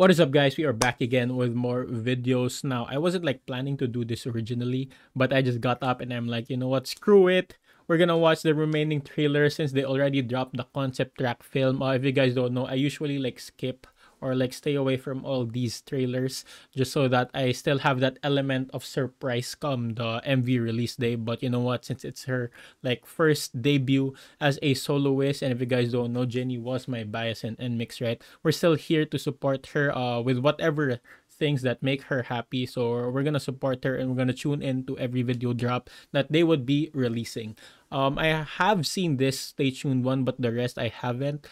What is up, guys? We are back again with more videos. Now, I wasn't like planning to do this originally, but I just got up and I'm like, you know what, screw it. We're gonna watch the remaining trailer since they already dropped the concept track film. If you guys don't know, I usually like skip or like stay away from all these trailers just so that I still have that element of surprise come the MV release day. But you know what, since it's her like first debut as a soloist, and if you guys don't know, Jini was my bias in NMIXX, right? We're still here to support her with whatever things that make her happy. So we're gonna support her and we're gonna tune in to every video drop that they would be releasing. I have seen this Stay Tuned one, but the rest I haven't.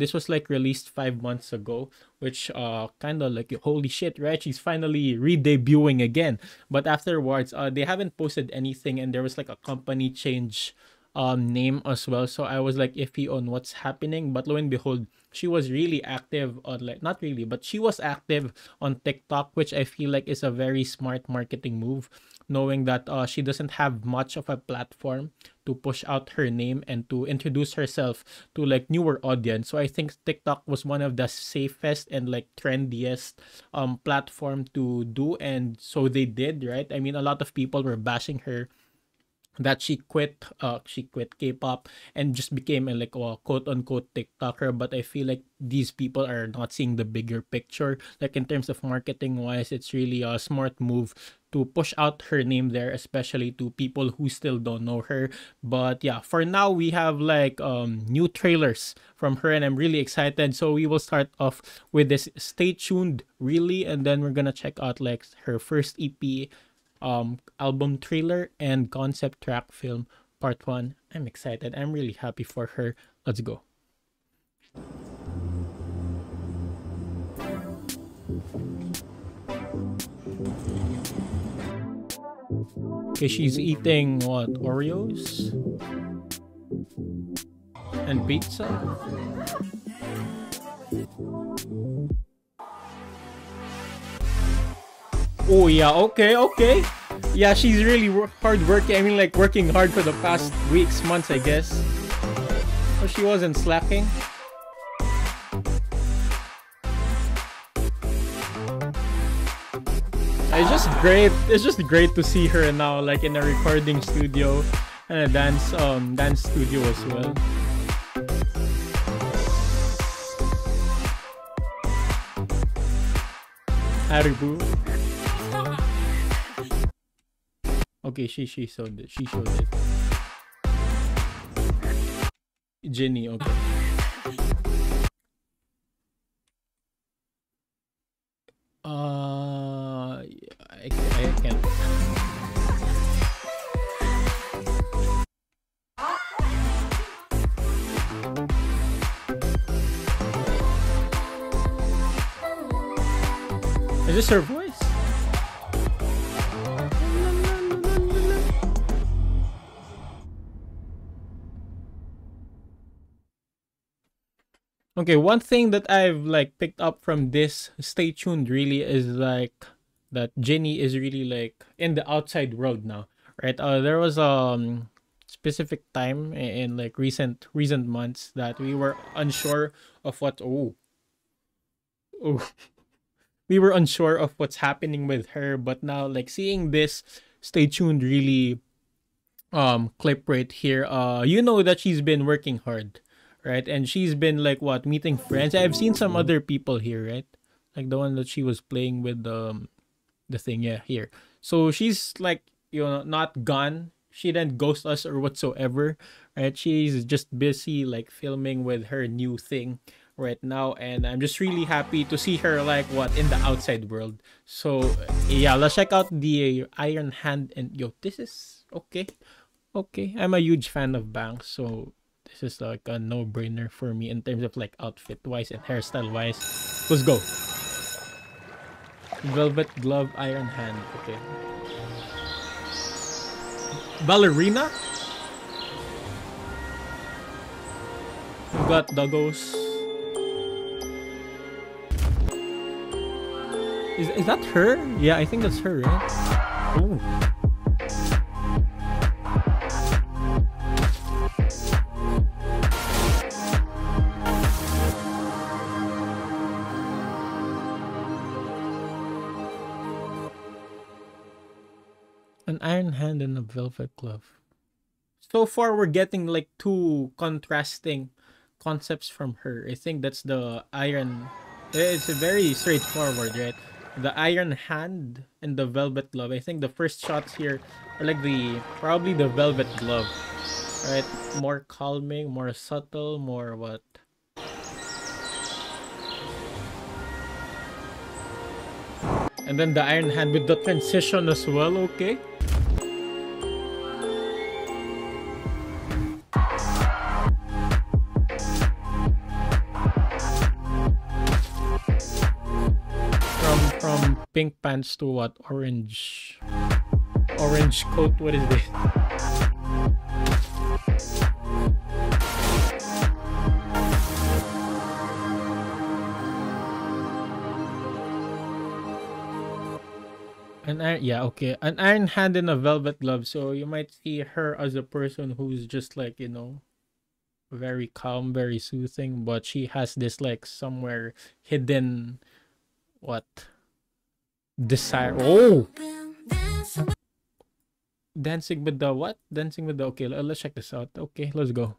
This was like released 5 months ago, which kind of like, holy shit, right? She's finally re-debuting again. But afterwards, they haven't posted anything, and there was like a company change name as well. So I was like iffy on what's happening, but lo and behold, she was really active on like, not really, but she was active on TikTok, which I feel like is a very smart marketing move, knowing that she doesn't have much of a platform to push out her name and to introduce herself to like newer audience. So I think TikTok was one of the safest and like trendiest platform to do, and so they did, right? I mean, a lot of people were bashing her that she quit K-pop and just became a like quote-unquote TikToker. But I feel like these people are not seeing the bigger picture, like in terms of marketing wise. It's really a smart move to push out her name there, especially to people who still don't know her. But yeah, for now we have like new trailers from her, and I'm really excited. So we will start off with this Stay Tuned, really, and then we're gonna check out like her first EP, album trailer, and concept track film part 1. I'm excited. I'm really happy for her. Let's go. Okay, she's eating what, Oreos and pizza. Oh yeah, okay. Yeah, she's really hard working. I mean, like working hard for the past weeks, months, I guess. So she wasn't slacking. It's just great. It's just great to see her now, like in a recording studio and a dance studio as well. Haribo. Okay, she showed it. Jini, okay. I can't. Is this her voice? Okay, one thing that I've like picked up from this Stay Tuned really is like that Jini is really like in the outside world now, right? There was specific time in like recent months that we were unsure of what we were unsure of what's happening with her. But now like seeing this Stay Tuned really clip right here, you know that she's been working hard, right? And she's been like what, meeting friends. I've seen some other people here, right? Like the one that she was playing with the thing, yeah, here. So she's like, you know, not gone. She didn't ghost us or whatsoever, right? She's just busy like filming with her new thing right now, and I'm just really happy to see her like what in the outside world. So yeah, let's check out the Iron Hand. And yo, this is okay. I'm a huge fan of bangs, so this is like a no-brainer for me in terms of like outfit-wise and hairstyle-wise. Let's go. Velvet glove, Iron Hand. Okay. Ballerina. We've got doggos. Is that her? Yeah, I think that's her, right? Ooh. An iron hand and a velvet glove. So far, we're getting like two contrasting concepts from her. I think that's the iron. It's very straightforward, right? The iron hand and the velvet glove. I think the first shots here are like probably the velvet glove. Right? More calming, more subtle, more what? And then the iron hand with the transition as well, okay? From pink pants to what? Orange. Orange coat, what is this? An iron, yeah, okay. An iron hand and a velvet glove. So you might see her as a person who's just like, you know, very calm, very soothing, but she has this like somewhere hidden, what, desire. Oh, dancing with the what? Dancing with the, okay, let's check this out. Okay, let's go.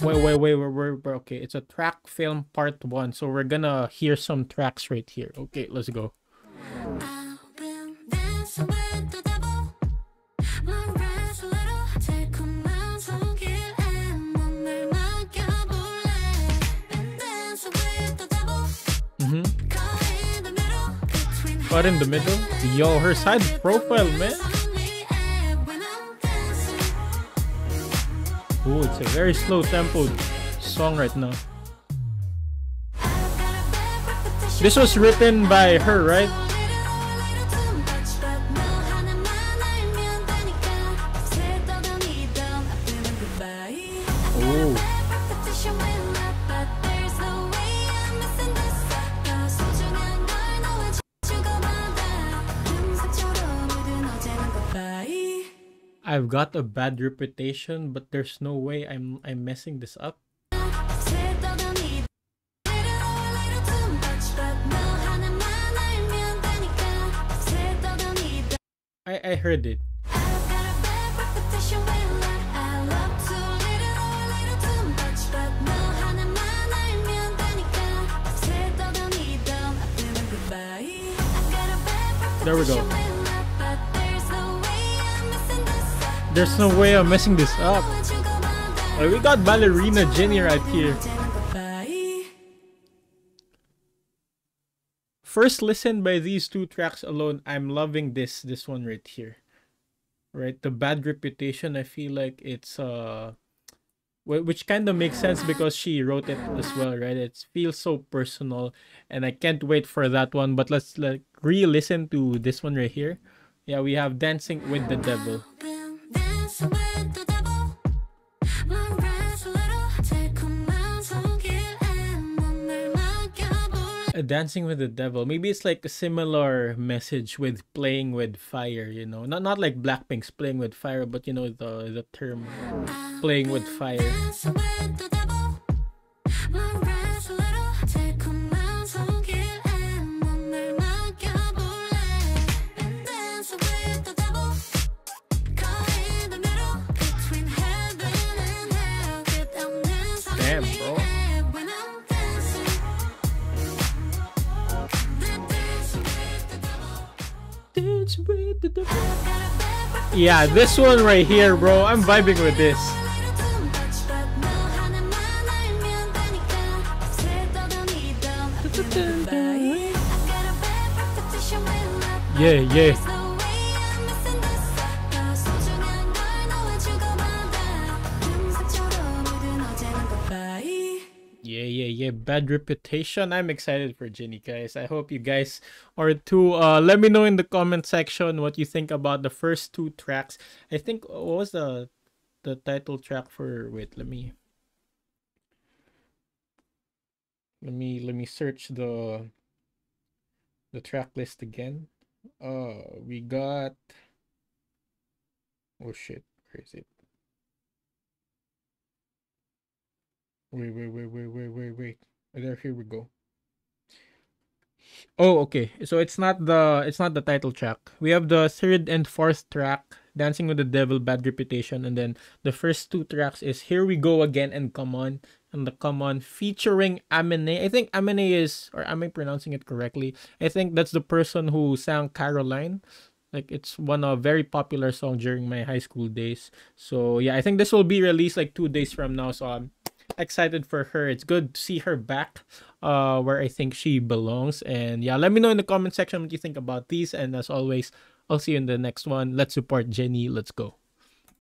Wait, okay, it's a track film part 1, so we're gonna hear some tracks right here. Okay, let's go. But in the middle, yo, her side profile, man. Oh, it's a very slow tempo song right now. This was written by her, right? I've got a bad reputation, but there's no way I'm messing this up. I heard it. There we go. There's no way I'm messing this up. We got ballerina Jini right here. First listen, by these two tracks alone, I'm loving this one right here. Right, the bad reputation, I feel like it's which kind of makes sense because she wrote it as well, right? It feels so personal, and I can't wait for that one. But let's like re-listen to this one right here. Yeah, we have Dancing with the Devil. Dancing with the Devil. Maybe it's like a similar message with Playing with Fire, you know. Not like Blackpink's Playing with Fire, but you know the term Playing with Fire. Yeah, this one right here, bro. I'm vibing with this. Yeah, yeah. Yeah. Bad reputation. I'm excited for Jini, guys. I hope you guys are too. Let me know in the comment section what you think about the first two tracks. I think, what was the title track for? Wait, let me search the track list again. We got. Oh shit! Where is it? Wait. There, here we go. Oh, okay. So it's not the title track. We have the third and fourth track, Dancing with the Devil, Bad Reputation, and then the first two tracks is Here We Go Again and Come On, and the Come On featuring Aminé. I think Aminé is, or am I pronouncing it correctly? I think that's the person who sang Caroline. Like, it's one of very popular song during my high school days. So yeah, I think this will be released like 2 days from now. So I'm excited for her. It's good to see her back where I think she belongs. And yeah, let me know in the comment section what you think about these. And as always, I'll see you in the next one. Let's support Jini. Let's go.